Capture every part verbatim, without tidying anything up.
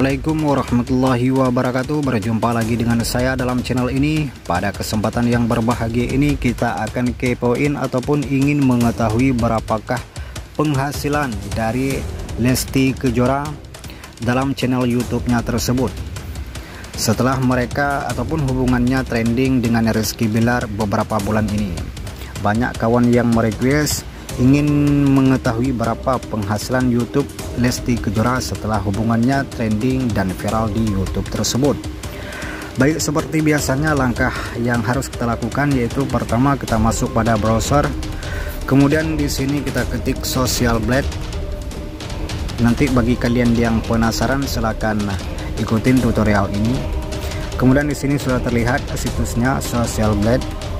Assalamualaikum warahmatullahi wabarakatuh. Berjumpa lagi dengan saya dalam channel ini. Pada kesempatan yang berbahagia ini kita akan kepoin ataupun ingin mengetahui berapakah penghasilan dari Lesti Kejora dalam channel YouTube-nya tersebut. Setelah mereka ataupun hubungannya trending dengan Rizky Billar beberapa bulan ini, banyak kawan yang merequest ingin mengetahui berapa penghasilan YouTube Lesti Kejora setelah hubungannya trending dan viral di YouTube tersebut. Baik, seperti biasanya langkah yang harus kita lakukan yaitu pertama kita masuk pada browser, kemudian di sini kita ketik Social Blade. Nanti bagi kalian yang penasaran silahkan ikutin tutorial ini. Kemudian di sini sudah terlihat situsnya Social Blade.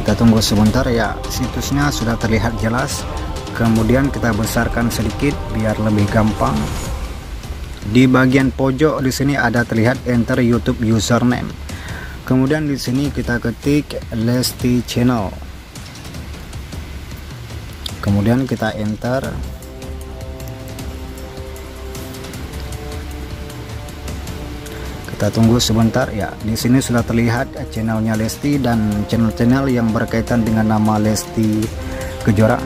Kita tunggu sebentar ya, situsnya sudah terlihat jelas. Kemudian kita besarkan sedikit biar lebih gampang. Di bagian pojok di sini ada terlihat enter YouTube username. Kemudian di sini kita ketik Lesti Channel. Kemudian kita enter. Kita tunggu sebentar ya. Di sini sudah terlihat channelnya Lesti dan channel-channel yang berkaitan dengan nama Lesti Kejora.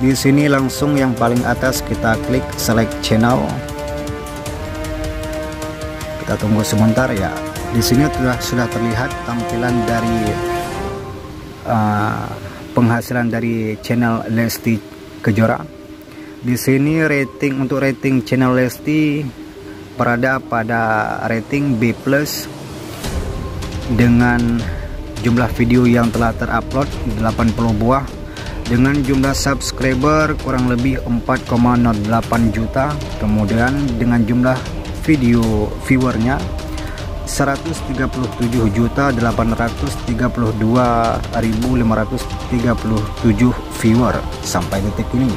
Di sini langsung yang paling atas kita klik select channel. Kita tunggu sebentar ya. Di sini sudah sudah terlihat tampilan dari uh, penghasilan dari channel Lesti Kejora. Di sini rating untuk rating channel Lesti berada pada rating B plus dengan jumlah video yang telah terupload delapan puluh buah dengan jumlah subscriber kurang lebih empat koma nol delapan juta, kemudian dengan jumlah video viewernya seratus tiga puluh tujuh juta delapan ratus tiga puluh dua ribu lima ratus tiga puluh tujuh viewer sampai detik ini.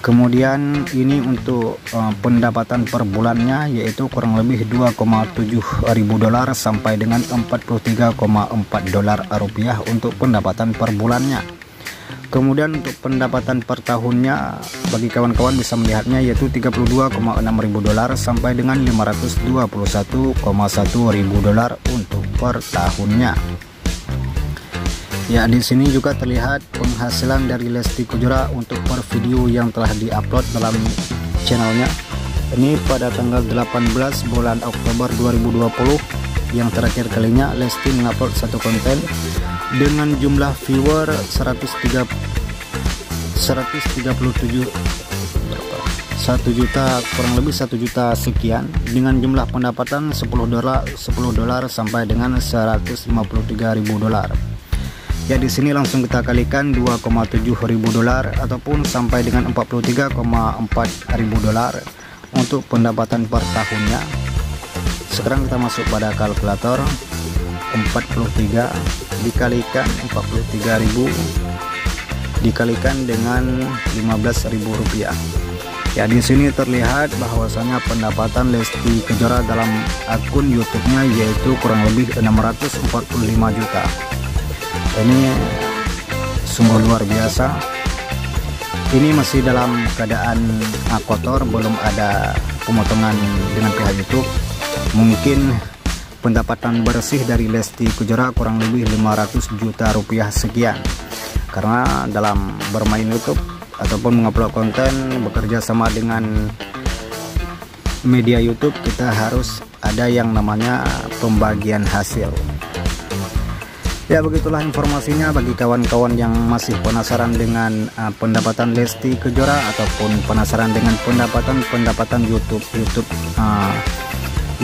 Kemudian ini untuk uh, pendapatan per bulannya yaitu kurang lebih dua koma tujuh ribu dolar sampai dengan empat puluh tiga koma empat dolar rupiah untuk pendapatan per bulannya. Kemudian untuk pendapatan per tahunnya bagi kawan-kawan bisa melihatnya yaitu tiga puluh dua koma enam ribu dolar sampai dengan lima ratus dua puluh satu koma satu ribu dolar untuk per tahunnya. Ya, di sini juga terlihat penghasilan dari Lesti Kejora untuk per video yang telah diupload dalam channelnya. Ini pada tanggal delapan belas bulan Oktober dua ribu dua puluh yang terakhir kalinya Lesti mengupload satu konten dengan jumlah viewer seratus tiga puluh tujuh satu juta kurang lebih satu juta sekian dengan jumlah pendapatan sepuluh dolar sampai dengan seratus lima puluh tiga ribu dolar. Ya, di sini langsung kita kalikan dua koma tujuh ribu dolar ataupun sampai dengan empat puluh tiga koma empat ribu dolar untuk pendapatan per tahunnya. Sekarang kita masuk pada kalkulator. Empat puluh tiga dikalikan empat puluh tiga ribu dikalikan dengan lima belas ribu rupiah. Ya, di sini terlihat bahwasannya pendapatan Lesti Kejora dalam akun YouTube-nya yaitu kurang lebih enam ratus empat puluh lima juta. Ini sungguh luar biasa. Ini masih dalam keadaan kotor, belum ada pemotongan dengan pihak YouTube. Mungkin pendapatan bersih dari Lesti Kejora kurang lebih lima ratus juta rupiah sekian, karena dalam bermain YouTube ataupun mengupload konten bekerja sama dengan media YouTube, kita harus ada yang namanya pembagian hasil. Ya, begitulah informasinya. Bagi kawan-kawan yang masih penasaran dengan uh, pendapatan Lesti Kejora ataupun penasaran dengan pendapatan-pendapatan YouTube YouTube uh,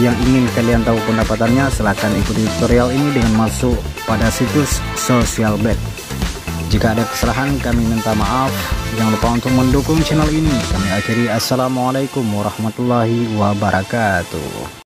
yang ingin kalian tahu pendapatannya, silahkan ikuti tutorial ini dengan masuk pada situs Social Blade. Jika ada kesalahan kami minta maaf. Jangan lupa untuk mendukung channel ini. Kami akhiri, assalamualaikum warahmatullahi wabarakatuh.